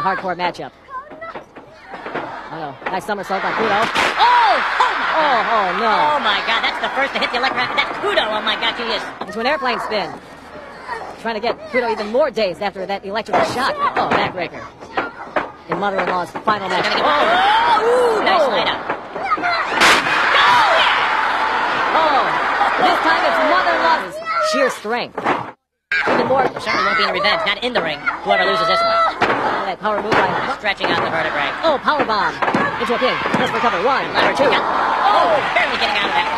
Hardcore matchup. Oh, no. Nice somersault by Kudo. Oh, my God. Oh, no. Oh, my God. That's the first to hit the electric racket. That's Kudo. Oh, my God. He is. Into an airplane spin. Trying to get Kudo even more dazed after that electrical shot. Oh, backbreaker. In mother-in-law's final match. Oh, nice light up. Oh, this time it's mother-in-law's sheer strength. Even more. Certainly won't be in revenge. Not in the ring. Whoever loses this one. That power move by stretching out the vertebrae. Oh, power bomb into a pin. Let's recover. One, letter two. Oh, barely getting out of that.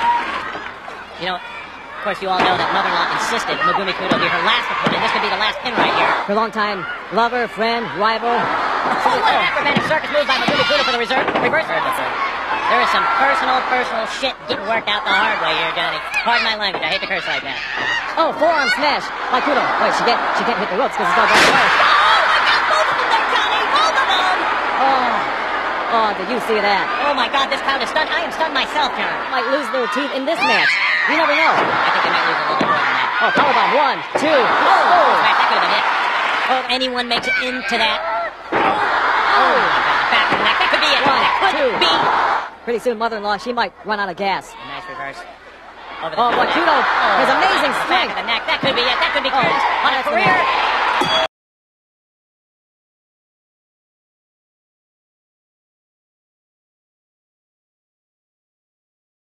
You know, of course, you all know that mother-in-law insisted Megumi Kudo be her last opponent. This could be the last pin right here. Her longtime lover, friend, rival. Oh, what an acrobatic circus move by Megumi Kudo for the reserve. Reverse reversal. There is some personal shit getting worked out the hard way here, Johnny. Pardon my language. I hate to curse like that. Oh, forearm smash by Kudo. Wait, she can't hit the ropes because it's all going away. Oh, did you see that? Oh, my God, this crowd is stunned. I am stunned myself, John. Might lose their teeth in this match. You never know. I think they might lose a little more than that. Oh, powerbomb. One, two. Oh, right, that could have been it. Oh, if anyone makes it into that. Oh, my God, back in the neck. That could be it. One, that could be. Pretty soon, mother-in-law, she might run out of gas. A nice reverse. Over the Kudo has amazing strength. Back of the neck. That could be it. That could be Kudo's on a career